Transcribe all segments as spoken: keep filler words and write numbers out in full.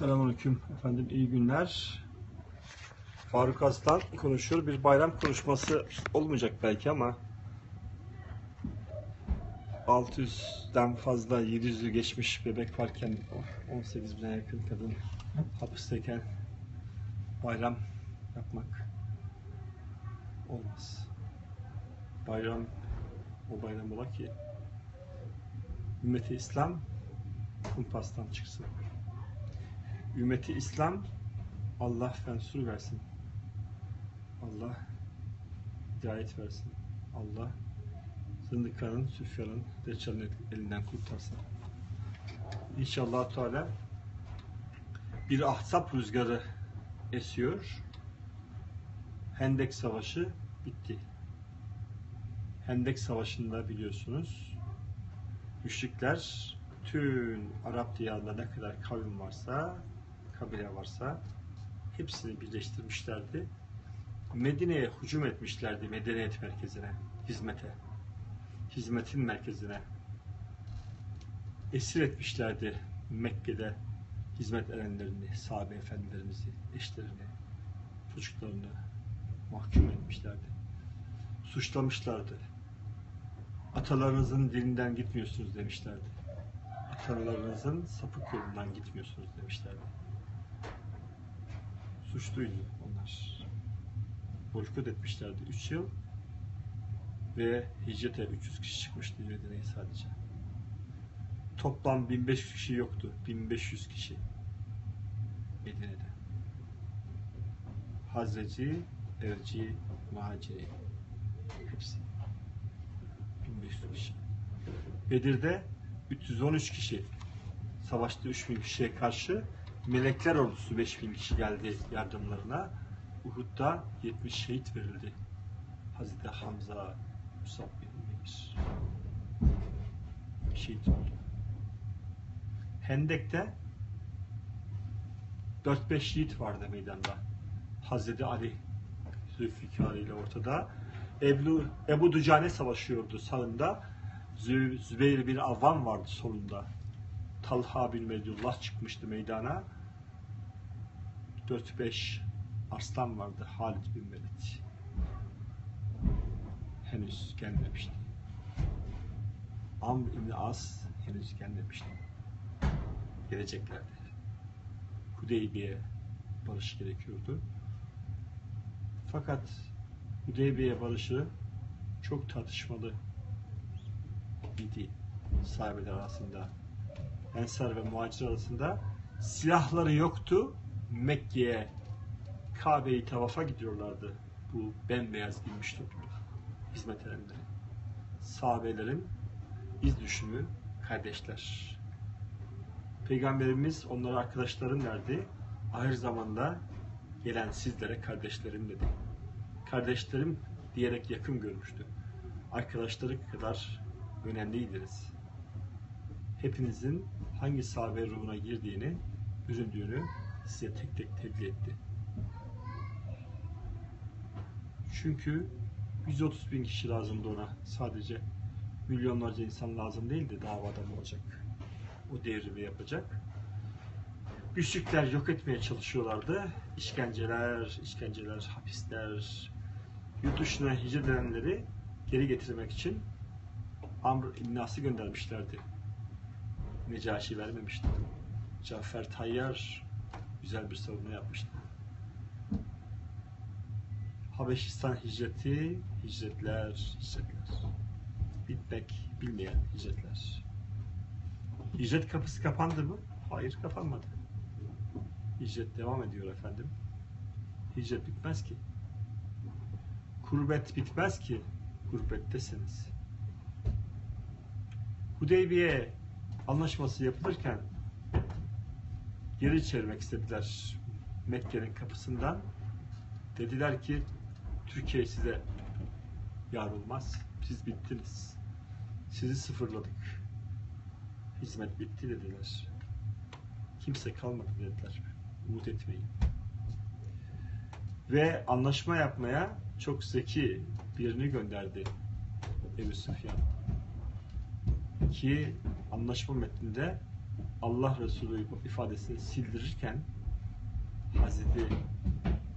Selamünaleyküm efendim, iyi günler. Faruk Arslan konuşuyor. Bir bayram konuşması olmayacak belki ama altı yüzden fazla, yedi yüzü geçmiş bebek varken, on sekiz bine yakın kadın hapisteyken bayram yapmak olmaz. Bayram o bayram ola ki ümmeti İslam kumpastan çıksın. Ümmeti İslam Allah fensur versin. Allah hidayet versin. Allah zındıkanın, Süfyan'ın, Deccal'ın elinden kurtarsın. İnşallah Teala bir ahzap rüzgarı esiyor. Hendek Savaşı bitti. Hendek Savaşı'nda biliyorsunuz müşrikler tüm Arap diyarında ne kadar kavim varsa, kabile varsa hepsini birleştirmişlerdi. Medine'ye hücum etmişlerdi, medeniyet merkezine, hizmete. Hizmetin merkezine. Esir etmişlerdi Mekke'de hizmet edenlerini, sahabe efendilerimizi, eşlerini, çocuklarını mahkum etmişlerdi. Suçlamışlardı. Atalarınızın dilinden gitmiyorsunuz demişlerdi. Atalarınızın sapık yolundan gitmiyorsunuz demişlerdi. Suçluydu onlar. Boykot etmişlerdi üç yıl. Ve hicrete üç yüz kişi çıkmıştı Medine'ye sadece. Toplam bin beş yüz kişi yoktu. bin beş yüz kişi Medine'de. Hazreci, Erci, Muhaciri. Hepsi. bin beş yüz kişi. Bedir'de üç yüz on üç kişi savaştı üç bin kişiye karşı. Melekler ordusu beş bin kişi geldi yardımlarına. Uhud'da yetmiş şehit verildi. Hazreti Hamza, Musab bin Umeir şehit oldu. Hendek'te dört beş şehit vardı meydanda. Hazreti Ali Züfikari ile ortada. Eblur, Ebu Duhaney savaşıyordu sağında. Zü, Zübeyr bin Avvam vardı solunda. Talha bin Mehdiyullah çıkmıştı meydana. dört beş aslan vardı. Halid bin Velid henüz gelmemişti. Amr İbn As henüz gelmemişti. Geleceklerdi. Hudeybiye barış gerekiyordu. Fakat Hudeybiye barışı çok tartışmalı idi sahabeler arasında. Ensar ve muhacir arasında silahları yoktu. Mekke'ye, Kabe'yi tavafa gidiyorlardı. Bu bembeyaz giymiş toplum. Hizmet edenleri. Sahabelerin iz düşümü kardeşler. Peygamberimiz onlara arkadaşların derdi. Ahir zamanda gelen sizlere kardeşlerim dedi. Kardeşlerim diyerek yakın görmüştü. Arkadaşları kadar önemliydiniz. Hepinizin hangi sahabe ruhuna girdiğini, üzüldüğünü size tek tek tebliğ etti. Çünkü yüz otuz bin kişi lazımdı ona. Sadece milyonlarca insan lazım değildi davada mı olacak. O devrimi yapacak. Müşrikler yok etmeye çalışıyorlardı. İşkenceler, işkenceler, hapisler, yurt dışına hicret edenleri geri getirmek için Amr İbn As'ı göndermişlerdi. Necaşi vermemişti. Cafer Tayyar güzel bir savunma yapmıştı. Habeşistan hicreti, hicretler, hicretler. Bitmek bilmeyen hicretler. Hicret kapısı kapandı mı? Hayır, kapanmadı. Hicret devam ediyor efendim. Hicret bitmez ki. Kurbet bitmez ki. Kurbettesiniz. Hudeybiye anlaşması yapılırken geri çevirmek istediler Mekke'nin kapısından. Dediler ki Türkiye size yar olmaz. Siz bittiniz. Sizi sıfırladık. Hizmet bitti dediler. Kimse kalmadı dediler. Umut etmeyin. Ve anlaşma yapmaya çok zeki birini gönderdi Ebu Süfyan. Ki anlaşma metninde Allah Resulü ifadesini sildirirken Hazreti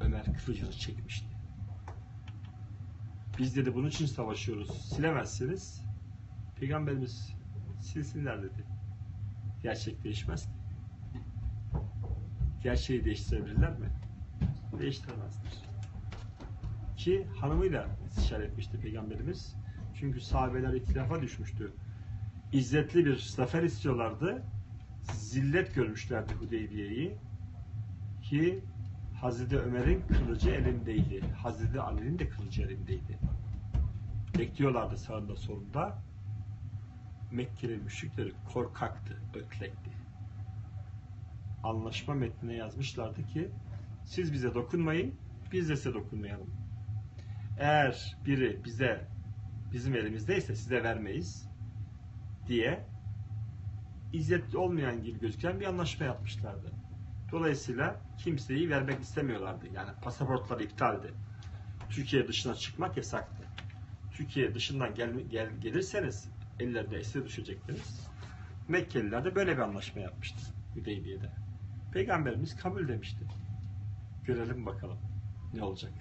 Ömer kıvırcığı çekmişti. Biz dedi bunun için savaşıyoruz. Silemezsiniz. Peygamberimiz silsinler dedi. Gerçek değişmez. Gerçeği değiştirebilirler mi? Değiştiremezler. Ki hanımıyla istişare etmişti Peygamberimiz. Çünkü sahabeler ihtilafa düşmüştü. İzzetli bir zafer istiyorlardı. Zillet görmüşlerdi Hudeybiye'yi. Ki Hazreti Ömer'in kılıcı elindeydi. Hazreti Ali'nin de kılıcı elindeydi. Bekliyorlardı sağında solunda. Mekkeli müşrikleri korkaktı, ötlekti. Anlaşma metnine yazmışlardı ki siz bize dokunmayın, biz de size dokunmayalım. Eğer biri bize bizim elimizdeyse size vermeyiz diye izzetli olmayan gibi gözüken bir anlaşma yapmışlardı. Dolayısıyla kimseyi vermek istemiyorlardı. Yani pasaportları iptaldi. Türkiye dışına çıkmak yasaktı. Türkiye dışından gel, gel, gelirseniz ellerinde esir düşecektiniz. Mekkeliler de böyle bir anlaşma yapmıştı Hudeybiye'de. Peygamberimiz kabul demişti. Görelim bakalım ne olacak.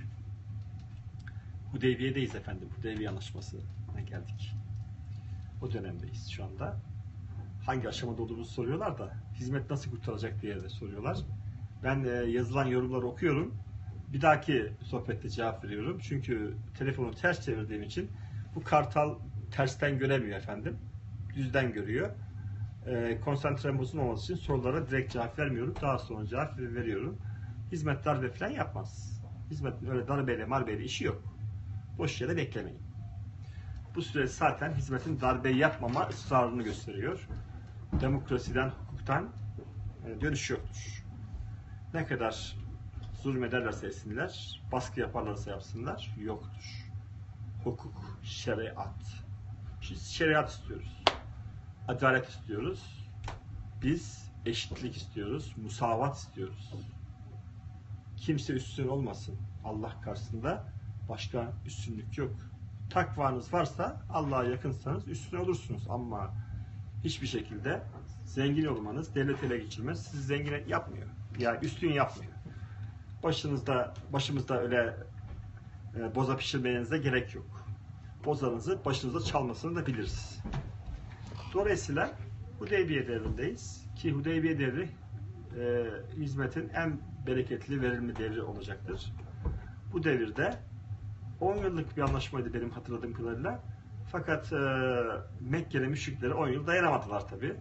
Hudeybiye'deyiz efendim. Hudeybiye anlaşmasına geldik. O dönemdeyiz şu anda. Hangi aşamada olduğumuzu soruyorlar da hizmet nasıl kurtaracak diye de soruyorlar. Ben e, yazılan yorumları okuyorum. Bir dahaki sohbette cevap veriyorum. Çünkü telefonu ters çevirdiğim için bu kartal tersten göremiyor efendim. Düzden görüyor. E, konsantrem bozulmaması için sorulara direkt cevap vermiyorum. Daha sonra cevap veriyorum. Hizmet darbe falan yapmaz. Hizmetin öyle darbeyle marbeyle işi yok. Boş yere beklemeyin. Bu süreç zaten hizmetin darbe yapmama ısrarını gösteriyor. Demokrasiden, hukuktan dönüş yoktur. Ne kadar zulmederlerse etsinler, baskı yaparlarsa yapsınlar, yoktur. Hukuk, şeriat. Biz şeriat istiyoruz. Adalet istiyoruz. Biz eşitlik istiyoruz, musavat istiyoruz. Kimse üstün olmasın. Allah karşısında başka üstünlük yok. Takvanız varsa, Allah'a yakınsanız üstün olursunuz ama hiçbir şekilde zengin olmanız, devlet ele geçirmez, sizi zengin yapmıyor. Yani üstün yapmıyor. Başınızda, başımızda öyle e, boza pişirmenize gerek yok. Bozanızı başınıza çalmasını da biliriz. Dolayısıyla Hudeybiye devrindeyiz ki Hudeybiye devri e, hizmetin en bereketli, verimli devri olacaktır. Bu devirde on yıllık bir anlaşmaydı benim hatırladığım kadarıyla. Fakat e, Mekke'li müşrikleri on yıl dayanamadılar tabi.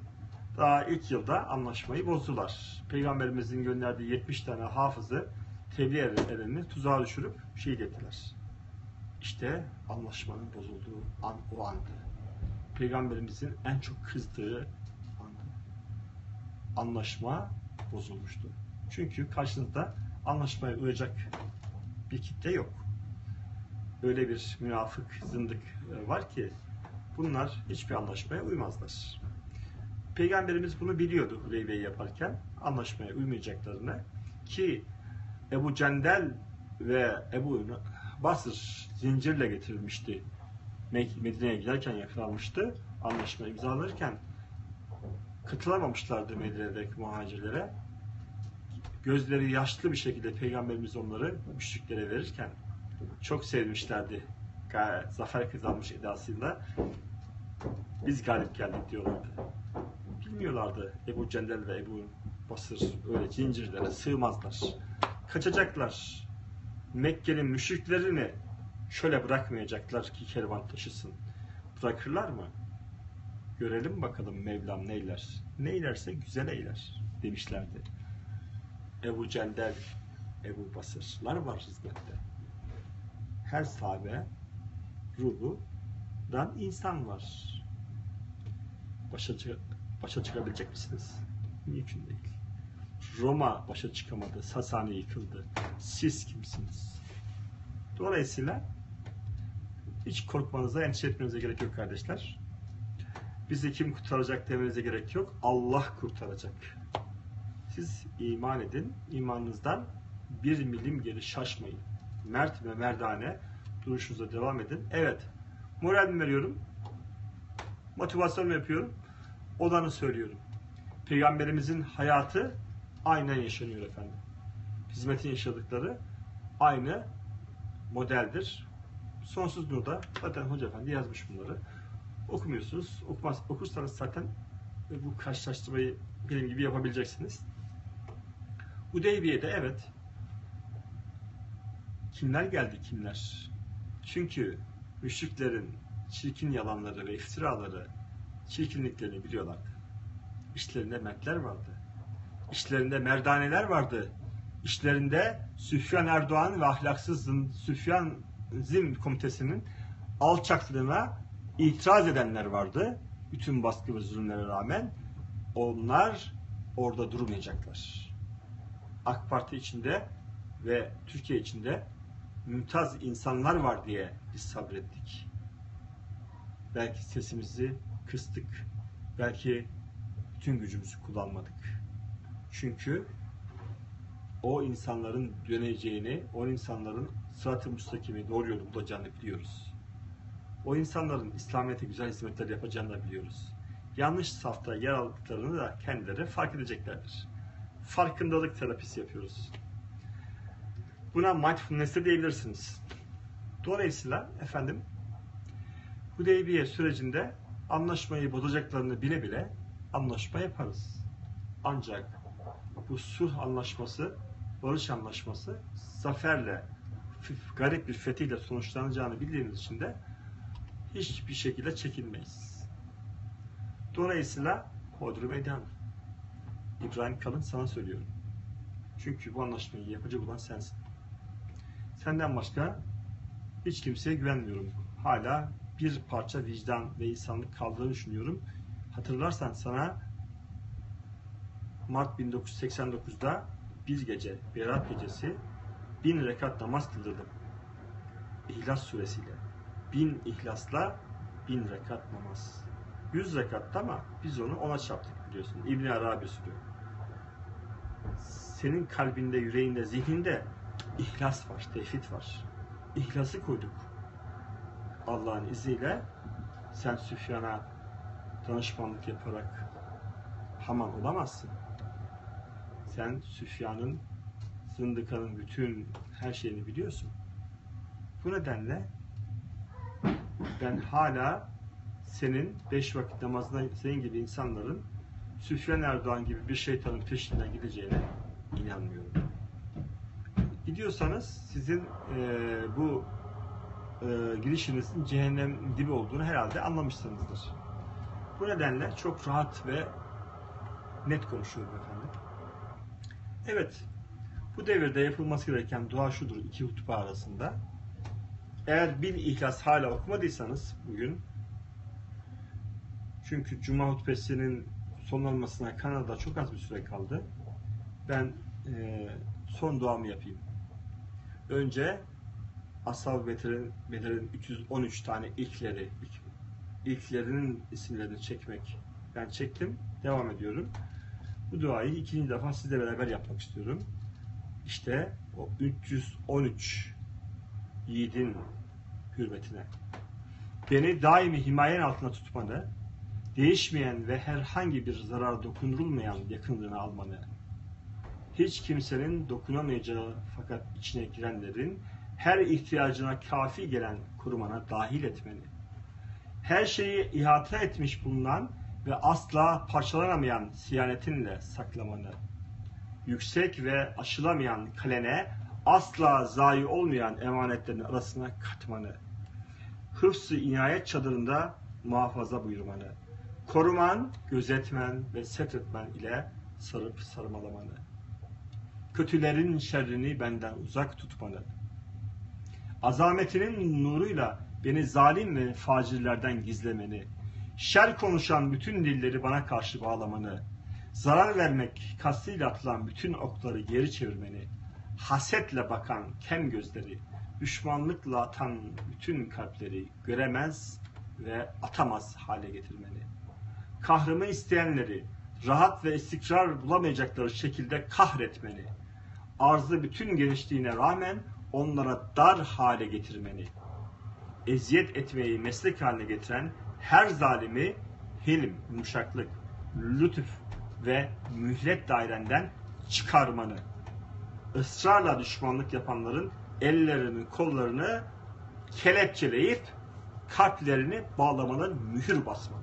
Daha ilk yılda anlaşmayı bozdular. Peygamberimizin gönderdiği yetmiş tane hafızı tebliğ erenini tuzağa düşürüp şehit ettiler. İşte anlaşmanın bozulduğu an o andı. Peygamberimizin en çok kızdığı andı. Anlaşma bozulmuştu. Çünkü karşınızda anlaşmaya uyacak bir kitle yok. Öyle bir münafık, zındık var ki bunlar hiçbir anlaşmaya uymazlar. Peygamberimiz bunu biliyordu Hudeybiye'yi yaparken. Anlaşmaya uymayacaklarını ki Ebu Cendel ve Ebu Basır zincirle getirilmişti. Medine'ye giderken yakalanmıştı. Anlaşma imzalarken katılamamışlardı Medine'deki muhacirlere. Gözleri yaşlı bir şekilde Peygamberimiz onları müşriklere verirken çok sevmişlerdi. Zafer kazanmış edasıyla biz galip geldik diyorlardı. Bilmiyorlardı Ebu Cendel ve Ebu Basır öyle zincirlere sığmazlar. Kaçacaklar. Mekke'nin müşriklerini şöyle bırakmayacaklar ki kervan taşısın. Bırakırlar mı? Görelim bakalım Mevlam neyler. Neylerse güzel eyler demişlerdi. Ebu Cendel, Ebu Basırlar var hizmette. Her sahabe ruhundan insan var. Başa, çık başa çıkabilecek misiniz? Mümkün değil. Roma başa çıkamadı. Sasani yıkıldı. Siz kimsiniz? Dolayısıyla hiç korkmanıza, endişe etmenize gerek yok kardeşler. Bizi kim kurtaracak demenize gerek yok. Allah kurtaracak. Siz iman edin. İmanınızdan bir milim geri şaşmayın. Mert ve merdane duruşunuza devam edin. Evet, moral veriyorum. Motivasyon yapıyorum. Olanı söylüyorum. Peygamberimizin hayatı aynen yaşanıyor efendim. Hizmetin yaşadıkları aynı modeldir. Sonsuz Nur'da zaten Hocaefendi yazmış bunları. Okumuyorsunuz. Okumaz, okursanız zaten bu karşılaştırmayı benim gibi yapabileceksiniz. Hudeybiye'de evet kimler geldi kimler? Çünkü müşriklerin çirkin yalanları ve iftiraları, çirkinliklerini biliyorlardı. İşlerinde mertler vardı. İşlerinde merdaneler vardı. İşlerinde Süfyan Erdoğan ve ahlaksız Süfyan Zim komitesinin alçaklığına itiraz edenler vardı. Bütün baskı ve zulümlere rağmen onlar orada durmayacaklar. AK Parti içinde ve Türkiye içinde mümtaz insanlar var diye biz sabrettik. Belki sesimizi kıstık. Belki bütün gücümüzü kullanmadık. Çünkü o insanların döneceğini, o insanların sırat-ı müstakimi, doğru yolu bulacağını biliyoruz. O insanların İslamiyet'e güzel hizmetler yapacağını da biliyoruz. Yanlış safta yer aldıklarını da kendileri fark edeceklerdir. Farkındalık terapisi yapıyoruz. Buna mindfulness de diyebilirsiniz. Dolayısıyla efendim Hudeybiye sürecinde anlaşmayı bozacaklarını bile bile anlaşma yaparız. Ancak bu sulh anlaşması, barış anlaşması zaferle, garip bir fetihle sonuçlanacağını bildiğimiz için de hiçbir şekilde çekinmeyiz. Dolayısıyla Hodri Meydan, İbrahim Kalın sana söylüyorum. Çünkü bu anlaşmayı yapacak olan sensin. Senden başka hiç kimseye güvenmiyorum. Hala bir parça vicdan ve insanlık kaldığını düşünüyorum. Hatırlarsan sana Mart bin dokuz yüz seksen dokuz'da bir gece, Berat gecesi bin rekat namaz kıldırdım. İhlas suresiyle. Bin ihlasla bin rekat namaz. Yüz rekatta ama biz onu ona çarptık biliyorsun. İbn-i Arabi sürüyor. Senin kalbinde, yüreğinde, zihninde ihlas var, tevhid var. İhlası koyduk. Allah'ın izniyle sen Süfyan'a danışmanlık yaparak Haman olamazsın. Sen Süfyan'ın, zındıkanın bütün her şeyini biliyorsun. Bu nedenle ben hala senin beş vakit namazına senin gibi insanların Süfyan Erdoğan gibi bir şeytanın peşinden gideceğine inanmıyorum. Gidiyorsanız sizin e, bu e, girişinizin cehennem dibi olduğunu herhalde anlamışsınızdır. Bu nedenle çok rahat ve net konuşuyorum efendim. Evet, bu devirde yapılması gereken dua şudur iki hutbe arasında. Eğer bir ihlas hala okumadıysanız bugün, çünkü Cuma hutbesinin sonlanmasına Kanada'da çok az bir süre kaldı. Ben e, son duamı yapayım. Önce Ashab-ı Bedir'in, Bedir'in üç yüz on üç tane ilkleri, ilk, ilklerinin isimlerini çekmek. Ben çektim, devam ediyorum. Bu duayı ikinci defa sizle beraber yapmak istiyorum. İşte o üç yüz on üç yiğidin hürmetine. Beni daimi himayen altında tutmanı, değişmeyen ve herhangi bir zarar dokunulmayan yakınlığına almanı, hiç kimsenin dokunamayacağı fakat içine girenlerin her ihtiyacına kafi gelen kurumana dahil etmeni, her şeyi ihata etmiş bulunan ve asla parçalanamayan siyanetinle saklamanı, yüksek ve aşılamayan kalene asla zayi olmayan emanetlerin arasına katmanı, hıfz-ı inayet çadırında muhafaza buyurmanı, koruman, gözetmen ve setretmen ile sarıp sarmalamanı, kötülerin şerrini benden uzak tutmanı, azametinin nuruyla beni zalim ve facirlerden gizlemeni, şer konuşan bütün dilleri bana karşı bağlamanı, zarar vermek kastıyla atılan bütün okları geri çevirmeni, hasetle bakan kem gözleri, düşmanlıkla atan bütün kalpleri göremez ve atamaz hale getirmeni, kahrımı isteyenleri rahat ve istikrar bulamayacakları şekilde kahretmeni, arzı bütün genişliğine rağmen onlara dar hale getirmeni, eziyet etmeyi meslek haline getiren her zalimi hilm, yumuşaklık, lütuf ve mühlet dairenden çıkarmanı, ısrarla düşmanlık yapanların ellerini, kollarını kelepçeleyip kalplerini bağlamanı, mühür basmanı,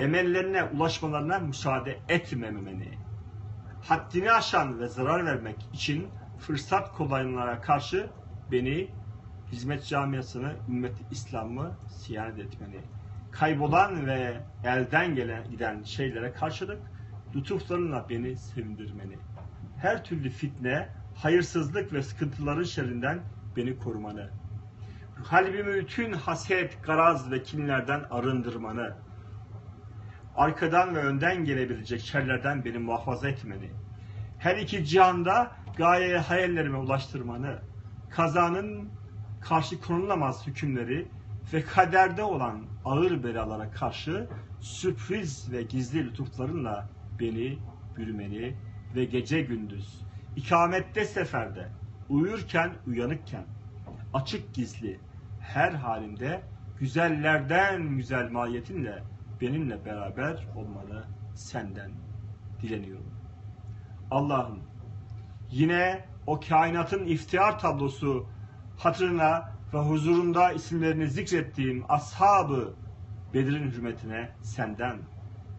emellerine ulaşmalarına müsaade etmemeni, haddini aşan ve zarar vermek için fırsat kollayanlara karşı beni, hizmet camiasını, ümmeti İslam'ı siyanet etmeni, kaybolan ve elden gelen giden şeylere karşılık lütuflarınla beni sevindirmeni, her türlü fitne, hayırsızlık ve sıkıntıların şerrinden beni korumanı, kalbimi bütün haset, garaz ve kinlerden arındırmanı, arkadan ve önden gelebilecek şerlerden beni muhafaza etmeni, her iki cihanda gayeye, hayallerime ulaştırmanı, kazanın karşı konulamaz hükümleri ve kaderde olan ağır belalara karşı sürpriz ve gizli lütuflarınla beni bürümeni ve gece gündüz, ikamette, seferde, uyurken, uyanıkken, açık gizli, her halimde güzellerden güzel mahiyetinle benimle beraber olmanı senden dileniyorum. Allah'ım, yine o kainatın iftihar tablosu hatırına ve huzurunda isimlerini zikrettiğim ashabı Bedir'in hürmetine senden,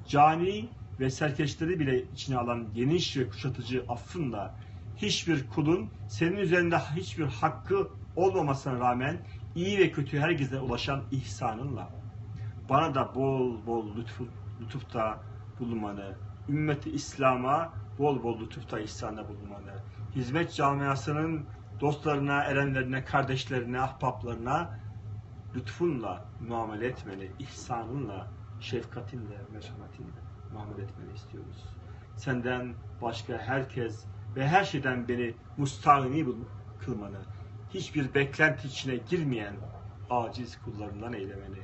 cani ve serkeşleri bile içine alan geniş ve kuşatıcı affınla, hiçbir kulun senin üzerinde hiçbir hakkı olmamasına rağmen iyi ve kötü herkese ulaşan ihsanınla, bana da bol bol lütuf, lütufta bulunmanı, ümmeti İslam'a bol bol lütufta, ihsanda bulunmanı, hizmet camiasının dostlarına, erenlerine, kardeşlerine, ahbaplarına lütfunla muamele etmeni, ihsanınla, şefkatinle, merhametinle muamele etmeni istiyoruz. Senden başka herkes ve her şeyden beni müstağni kılmanı, hiçbir beklenti içine girmeyen aciz kullarından eylemeni,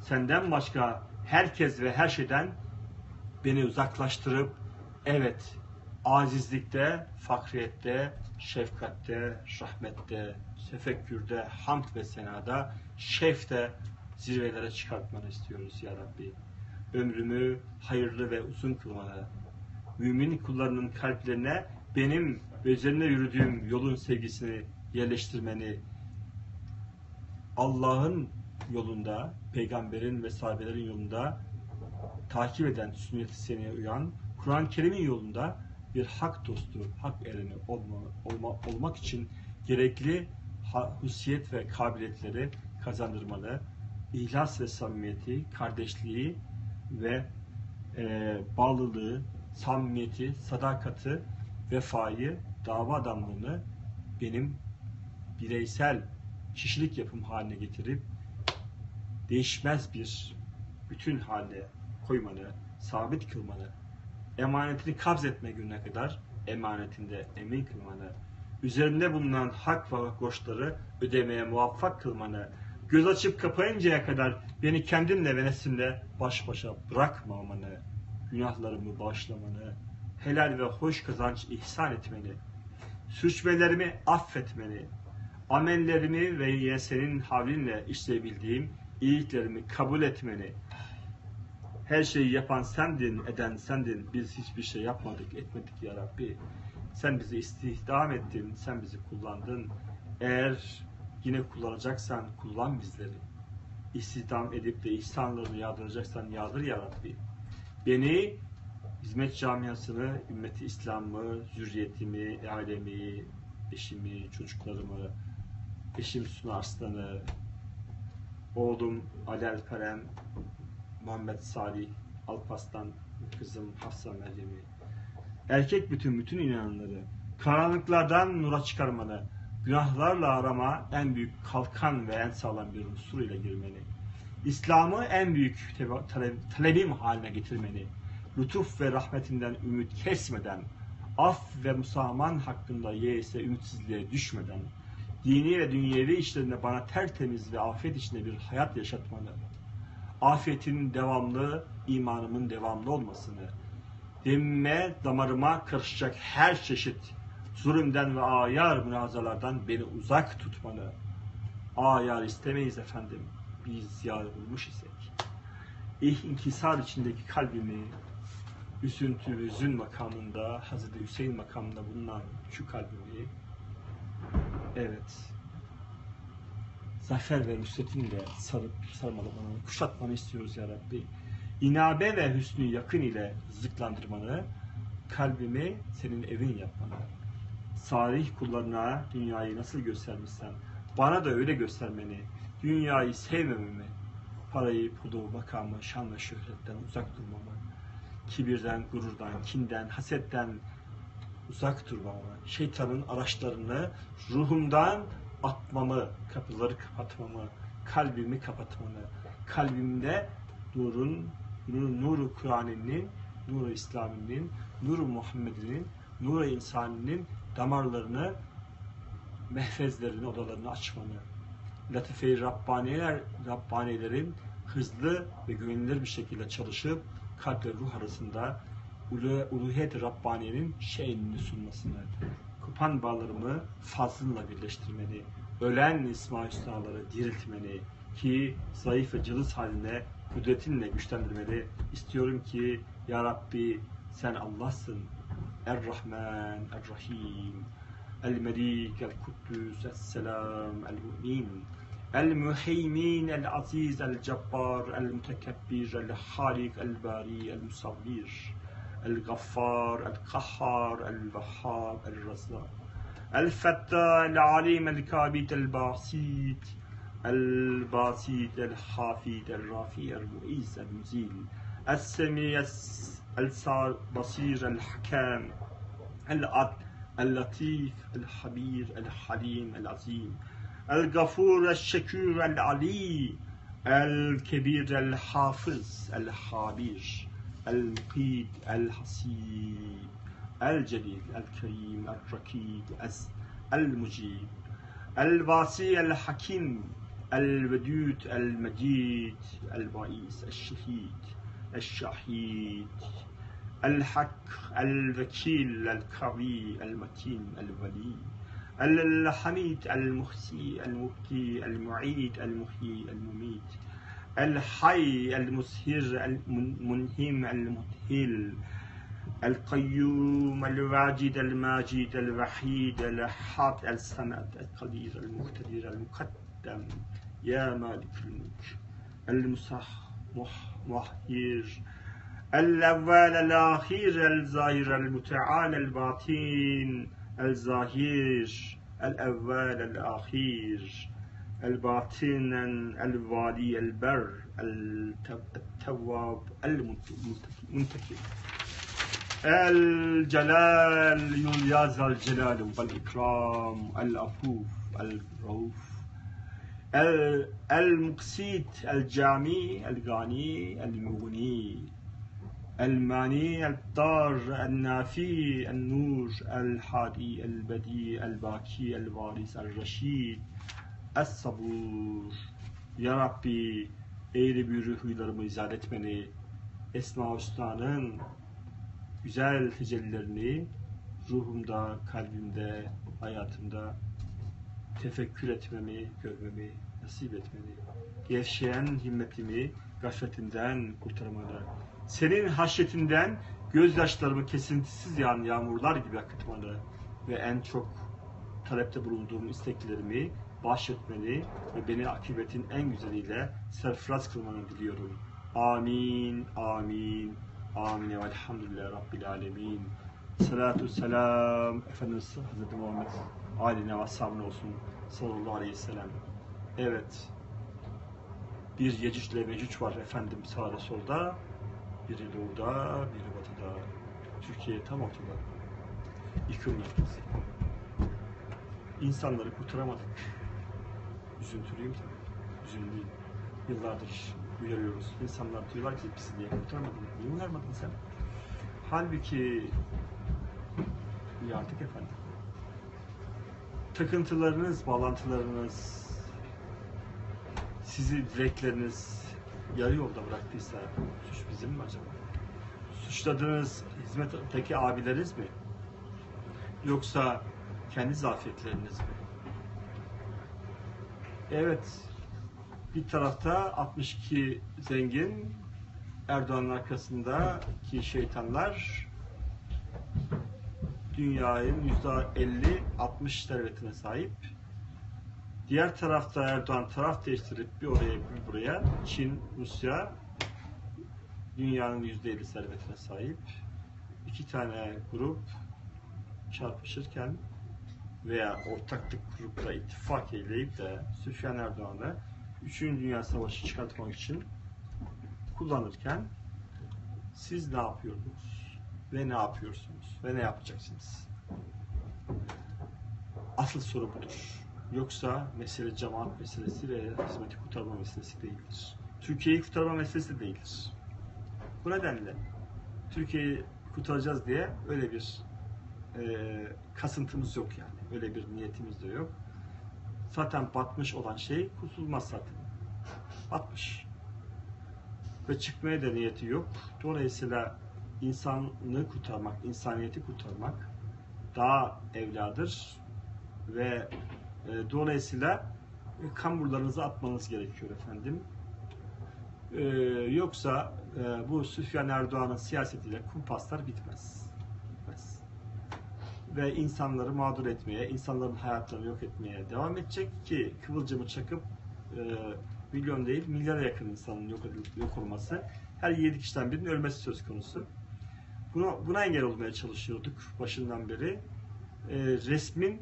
senden başka herkes ve her şeyden beni uzaklaştırıp, evet, acizlikte, fakriyette, şefkatte, rahmette, tefekkürde, hamd ve senada, şefte zirvelere çıkartmanı istiyoruz ya Rabbi. Ömrümü hayırlı ve uzun kılmanı, mümin kullarının kalplerine benim ve üzerine yürüdüğüm yolun sevgisini yerleştirmeni, Allah'ın yolunda, peygamberin ve sahabelerin yolunda takip eden, sünnet-i seneye uyan, Kur'an-ı Kerim'in yolunda bir hak dostu, hak ereni olma, olma, olmak için gerekli husiyet ve kabiliyetleri kazandırmalı, ihlas ve samimiyeti, kardeşliği ve e, bağlılığı, samimiyeti, sadakati, vefayı, dava adamlığını benim bireysel kişilik yapım haline getirip değişmez bir bütün haline koymanı, sabit kılmanı, emanetini kabz etme gününe kadar emanetinde emin kılmanı, üzerinde bulunan hak ve borçları ödemeye muvaffak kılmanı, göz açıp kapayıncaya kadar beni kendimle ve nefsimle baş başa bırakmamanı, günahlarımı bağışlamanı, helal ve hoş kazanç ihsan etmeni, suçmelerimi affetmeni, amellerimi ve yine senin havlinle işleyebildiğim iyiliklerimi kabul etmeni, her şeyi yapan sendin, eden sendin, biz hiçbir şey yapmadık, etmedik ya Rabbi. Sen bizi istihdam ettin, sen bizi kullandın. Eğer yine kullanacaksan kullan bizleri. İstihdam edip de ihsanlarını yağdıracaksan yağdır ya Rabbi. Beni, hizmet camiasını, ümmeti İslam'ı, zürriyetimi, ailemi, eşimi, çocuklarımı, eşim Süfyan Arslan'ı, oğlum Ali Elkarem, Muhammed Sadi, Alpaslan, kızım Hafsa Meryem'i, erkek bütün bütün inananları, karanlıklardan nura çıkarmanı, günahlarla arama en büyük kalkan ve en sağlam bir unsur ile girmeni, İslam'ı en büyük talebim haline getirmeni, lütuf ve rahmetinden ümit kesmeden, af ve musaman hakkında yeise ümitsizliğe düşmeden, dini ve dünyevi işlerinde bana tertemiz ve afiyet içinde bir hayat yaşatmanı, afiyetin devamlı, imanımın devamlı olmasını, dinime, damarıma karışacak her çeşit zulümden ve ayar münazalardan beni uzak tutmanı, ayar istemeyiz efendim, biz yar bulmuş isek, İhtisar içindeki kalbimi, üzüntü ve üzün makamında, Hazreti Hüseyin makamında bulunan şu kalbimi, evet, zafer ve nusretinle sarıp sarmalamanı, kuşatmanı istiyoruz ya Rabbi. İnabe ve hüsnü yakın ile zıklandırmanı, kalbimi senin evin yapmanı. Salih kullarına dünyayı nasıl göstermişsen, bana da öyle göstermeni, dünyayı sevmememi, parayı, pulu, makamı, şan ve şöhretten uzak durmamı, kibirden, gururdan, kinden, hasetten uzak durmamı, şeytanın araçlarını ruhumdan atmamı, kapıları kapatmamı, kalbimi kapatmanı, kalbimde nurun, nuru, nuru Kur'an'ın, nuru İslam'ın, nuru Muhammed'in, nuru insanının damarlarını, mehfezlerini, odalarını açmanı, latife-i Rabbaniler, Rabbanilerin hızlı ve güvenilir bir şekilde çalışıp kalp ve ruh arasında uluhiyet-i Rabbaniye'nin şeyini sunmasını, kupan bağlarımı fazlınla birleştirmeni, ölen İsmail Hüsna'ları diriltmeni ki zayıf ve cılız haline kudretinle güçlendirmeni istiyorum ki ya Rabbi sen Allah'sın. Er-Rahman, Er-Rahim, El-Melik, El-Kuddüs, Es-Selam, El-Mu'min, El-Muheymin, El-Aziz, El-Cebbar, El-Mütekebbir, El-Halik, El-Bari, El-Musavvir, El-Gaffar, El-Kahhar, El-Vahhab, El-Razzaq, El-Fettah, El-Alim, El-Kabit, El-Basit, El-Basit, El-Hafid, El-Rafi, El-Muiz, El-Muzil, El-Semi, El-Basir, El-Hakam, El-Adl, El-Latif, El-Habir, El-Halim, El-Azim, El-Gafur, El-Şekûr, El-Ali, El-Kebir, El-Hafız, El-Habir, El-Mukid, El-Hasib, El-Celil, El-Kerim, El-Rakib, El-Mucib, El-Vasi, El-Hakim, El-Vedûd, El-Mecid, El-Ba'is, El-Şehid, El-Şahid, El-Hak, El-Vekil, El-Kavi, El-Matin, El-Veli, El-Hamid, El-Muhsi, El-Mubdi, El-Mu'id, El-Muhyi, El-Mumid, El-Hayy, El-Mushir, El-Munhim, El-Muthil, El-Kayyum, El-Vacid, El-Macid, El-Vahid, El-Had, El-Samad, El-Kadir, El-Muhtedir, El-Mukaddem, Ya Malikul Mulk, El-Musahmuhir, الأول الأخير الظاهر المتعال الباطين الظاهر الأول الأخير الباطن الوالي البر التواب المنتكب الجلال يا ذا الجلال والإكرام العفو الرؤوف المقسيت الجامي الغني المغني الماني الدار النافي النور الحادي البديع الباكي الوارث الرشيد الصبور Ya Rabbi eğri büğrü huylarımı izah etmeni, Esma-i Hüsna'nın güzel tecellilerini ruhumda, kalbimde, hayatımda tefekkür etmemi, görmemi nasip etmeni, gevşeyen himmetimi gafletimden kurtarmanı, senin haşyetinden gözyaşlarımı kesintisiz yağan yağmurlar gibi akıtmanı ve en çok talepte bulunduğum isteklerimi bahşetmeni ve beni akıbetin en güzeliyle serfiraz kılmanı diliyorum. Amin, amin, amin ve elhamdülillahi Rabbil alemin. Salatu selam, Efendimiz Hazreti Muhammed aline ve ashabına olsun sallallahu aleyhi ve sellem. Evet, bir Yecüc ile Mecüc var efendim sağda solda. Biri doğuda, biri batıda. Türkiye tam ortada. İklim noktası. İnsanları kurtaramadık. Üzüntülüyüm tabii. Üzüntülüyüm. Yıllardır uyarıyoruz. İnsanlar diyorlar ki biz niye kurtaramadınız? Niye uyarmadın sen? Halbuki uyardık efendim. Takıntılarınız, bağlantılarınız, sizi dilekleriniz yarı yolda bıraktıysa suç bizim mi acaba? Suçladığınız hizmetteki abileriniz mi? Yoksa kendi zafiyetleriniz mi? Evet, bir tarafta altmış iki zengin, Erdoğan'ın arkasındaki şeytanlar dünyanın yüzde elli altmış servetine sahip. Diğer tarafta Erdoğan taraf değiştirip bir oraya bir buraya Çin, Rusya dünyanın yüzde elli servetine sahip. İki tane grup çarpışırken veya ortaklık grupla ittifak eyleyip de Süfyan Erdoğan'ı üçüncü Dünya Savaşı çıkartmak için kullanırken siz ne yapıyordunuz ve ne yapıyorsunuz ve ne yapacaksınız? Asıl soru budur. Yoksa mesele cemaat meselesi ve hizmeti kurtarma meselesi değildir. Türkiye'yi kurtarma meselesi değildir. Bu nedenle Türkiye'yi kurtaracağız diye öyle bir e, kasıntımız yok yani. Öyle bir niyetimiz de yok. Zaten batmış olan şey kurtulmaz zaten. Batmış. Ve çıkmaya da niyeti yok. Dolayısıyla insanlığı kurtarmak, insaniyeti kurtarmak daha evladır ve e, dolayısıyla e, kamburlarınızı atmanız gerekiyor efendim. E, yoksa e, bu Süfyan Erdoğan'ın siyasetiyle kumpaslar bitmez. bitmez. Ve insanları mağdur etmeye, insanların hayatlarını yok etmeye devam edecek ki kıvılcımı çakıp e, milyon değil, milyara yakın insanın yok, yok olması, her yedi kişiden birinin ölmesi söz konusu. Buna, buna engel olmaya çalışıyorduk başından beri. E, resmin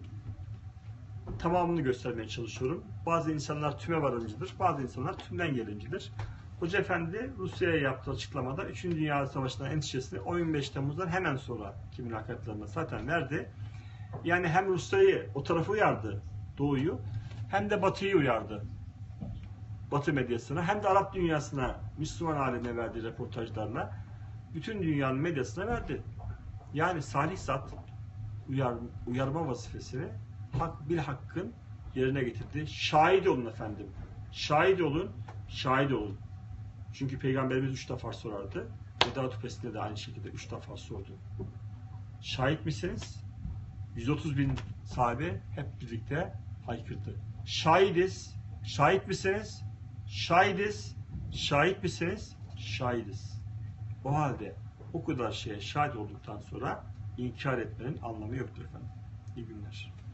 tamamını göstermeye çalışıyorum. Bazı insanlar tüme varıncıdır, bazı insanlar tümden gelincidir. Hocaefendi Rusya'ya yaptığı açıklamada üçüncü Dünya Savaşı'ndan endişesini on beş Temmuz'dan hemen sonraki mülakatlarında zaten verdi. Yani hem Rusya'yı, o tarafı uyardı, Doğu'yu, hem de Batı'yı uyardı. Batı medyasına, hem de Arap dünyasına, Müslüman alemine verdiği röportajlarla bütün dünyanın medyasına verdi. Yani salih zat uyar, uyarma vazifesini hak, bil hakkın yerine getirdi. Şahit olun efendim. Şahit olun, şahit olun. Çünkü Peygamberimiz üç defa sorardı. Veda Tepesi'nde de aynı şekilde üç defa sordu. Şahit misiniz? yüz otuz bin sahabe hep birlikte haykırdı. Şahidiz. Şahit misiniz? Şahidiz. Şahit misiniz? Şahidiz. O halde o kadar şeye şahit olduktan sonra inkar etmenin anlamı yoktur efendim. İyi günler.